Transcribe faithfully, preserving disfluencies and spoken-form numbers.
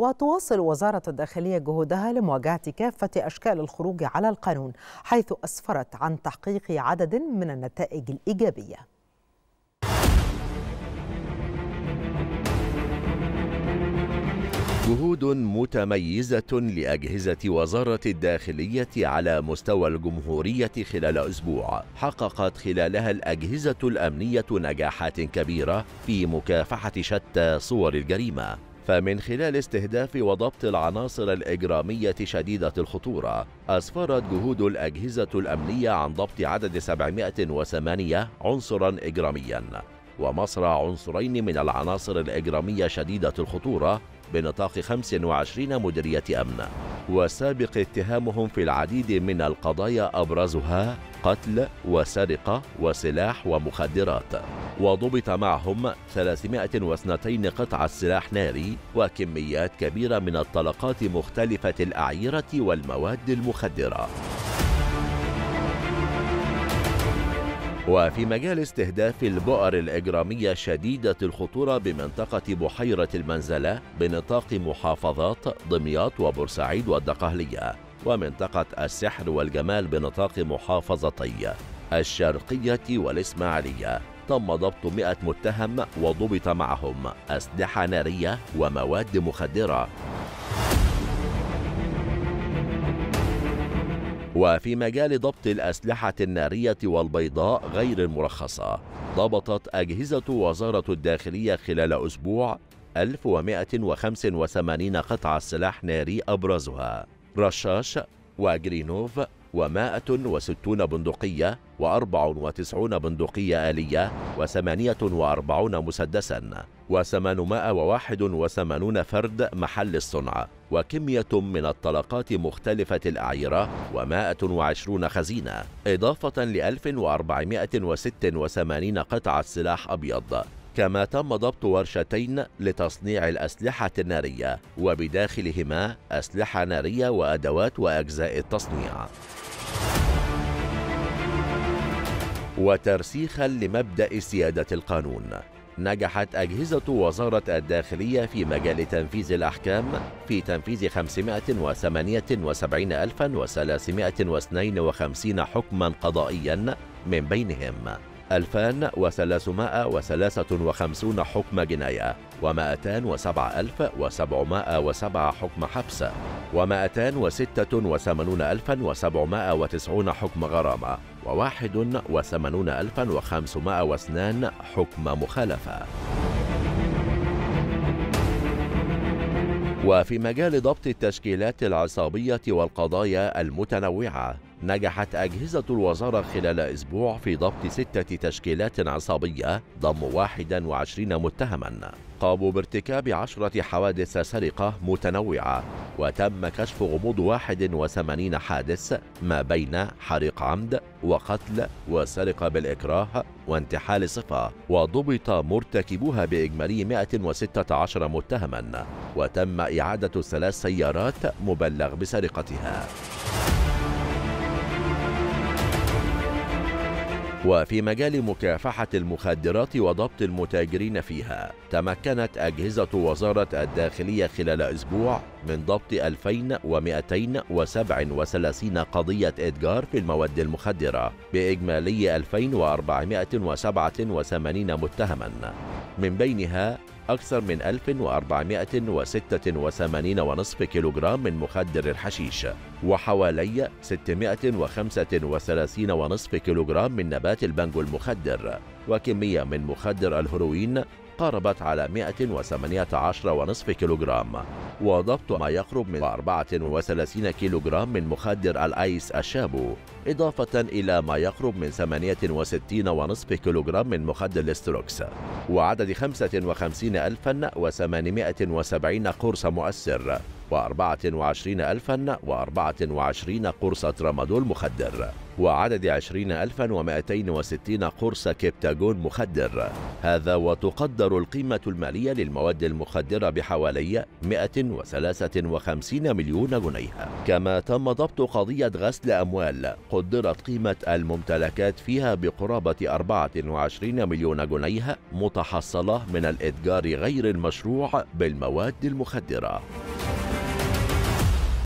وتواصل وزارة الداخلية جهودها لمواجهة كافة أشكال الخروج على القانون، حيث أسفرت عن تحقيق عدد من النتائج الإيجابية. جهود متميزة لأجهزة وزارة الداخلية على مستوى الجمهورية خلال أسبوع، حققت خلالها الأجهزة الأمنية نجاحات كبيرة في مكافحة شتى صور الجريمة، فمن خلال استهداف وضبط العناصر الإجرامية شديدة الخطورة، أسفرت جهود الأجهزة الأمنية عن ضبط عدد سبعمائة وثمانية عنصرا إجراميا، ومصرع عنصرين من العناصر الإجرامية شديدة الخطورة بنطاق خمس وعشرين مديرية أمن، وسابق اتهامهم في العديد من القضايا أبرزها قتل وسرقة وسلاح ومخدرات، وضبط معهم ثلاثمائة واثنين قطعة سلاح ناري وكميات كبيرة من الطلقات مختلفة الأعيرة والمواد المخدرة. وفي مجال استهداف البؤر الإجرامية شديدة الخطورة بمنطقة بحيرة المنزلة بنطاق محافظات دمياط وبورسعيد والدقهلية، ومنطقة السحر والجمال بنطاق محافظتي الشرقية والإسماعيلية، تم ضبط مئة متهم وضبط معهم أسلحة نارية ومواد مخدرة. وفي مجال ضبط الأسلحة النارية والبيضاء غير المرخصة، ضبطت أجهزة وزارة الداخلية خلال أسبوع ألف ومائة وخمسة وثمانين قطعة سلاح ناري أبرزها رشاش وجرينوف ومائة وستين بندقية وأربع وتسعين بندقية آلية وثمانية وأربعين مسدسا وثمانمائة وواحد وثمانين فرد محل الصنع، وكمية من الطلقات مختلفة الأعيرة ومائة وعشرين خزينة، إضافة ل ألف وأربعمائة وستة وثمانين قطعة سلاح أبيض. كما تم ضبط ورشتين لتصنيع الأسلحة النارية وبداخلهما أسلحة نارية وأدوات وأجزاء التصنيع. وترسيخا لمبدأ سيادة القانون، نجحت أجهزة وزارة الداخلية في مجال تنفيذ الأحكام في تنفيذ خمسمائة وثمانية وسبعين ألفا وثلاثمائة واثنين وخمسين حكما قضائيا، من بينهم ألفين وثلاثمائة وثلاثة وخمسين حكم جناية ومائتين وسبعة آلاف وسبعمائة وسبعة حكم حبس ومائتين وستة وثمانين ألفا وسبعمائة وتسعين حكم غرامة وواحد وثمانين ألفا وخمسمائة واثنين حكم مخالفة. وفي مجال ضبط التشكيلات العصابية والقضايا المتنوعة، نجحت أجهزة الوزارة خلال أسبوع في ضبط ستة تشكيلات عصابية ضم واحد وعشرين متهما قاموا بارتكاب عشرة حوادث سرقة متنوعة، وتم كشف غموض واحد وثمانين حادث ما بين حريق عمد وقتل وسرقة بالإكراه وانتحال صفة، وضبط مرتكبوها بإجمالي مائة وستة عشر متهما، وتم إعادة ثلاث سيارات مبلغ بسرقتها. وفي مجال مكافحة المخدرات وضبط المتاجرين فيها، تمكنت أجهزة وزارة الداخلية خلال أسبوع من ضبط ألفين ومائتين وسبعة وثلاثين قضية إتجار في المواد المخدرة بإجمالي ألفين وأربعمائة وسبعة وثمانين متهما، من بينها أكثر من ألف وأربعمائة وستة وثمانين فاصلة خمسة كيلوغرام من مخدر الحشيش، وحوالي ستمائة وخمسة وثلاثين فاصلة خمسة كيلوغرام من نبات البانجو المخدر، وكمية من مخدر الهيروين قاربت على مائة وثمانية عشر فاصلة خمسة كيلوغرام، وضبط ما يقرب من أربعة وثلاثين كيلوغرام من مخدر الأيس الشابو، إضافة إلى ما يقرب من ثمانية وستين فاصلة خمسة كيلوغرام من مخدر الاستروكس، وعدد خمسة وخمسين ألفا وثمانمائة وسبعين قرص مؤثر وأربعة وعشرين ألفا وأربعة وعشرين قرصة ترامادول مخدر، وعدد عشرين ألفا ومائتين وستين قرص كبتاجون مخدر. هذا وتقدر القيمة المالية للمواد المخدرة بحوالي مائة وثلاثة وخمسين مليون جنيه. كما تم ضبط قضية غسل أموال قدرت قيمة الممتلكات فيها بقرابة أربعة وعشرين مليون جنيه متحصلة من الإتجار غير المشروع بالمواد المخدرة.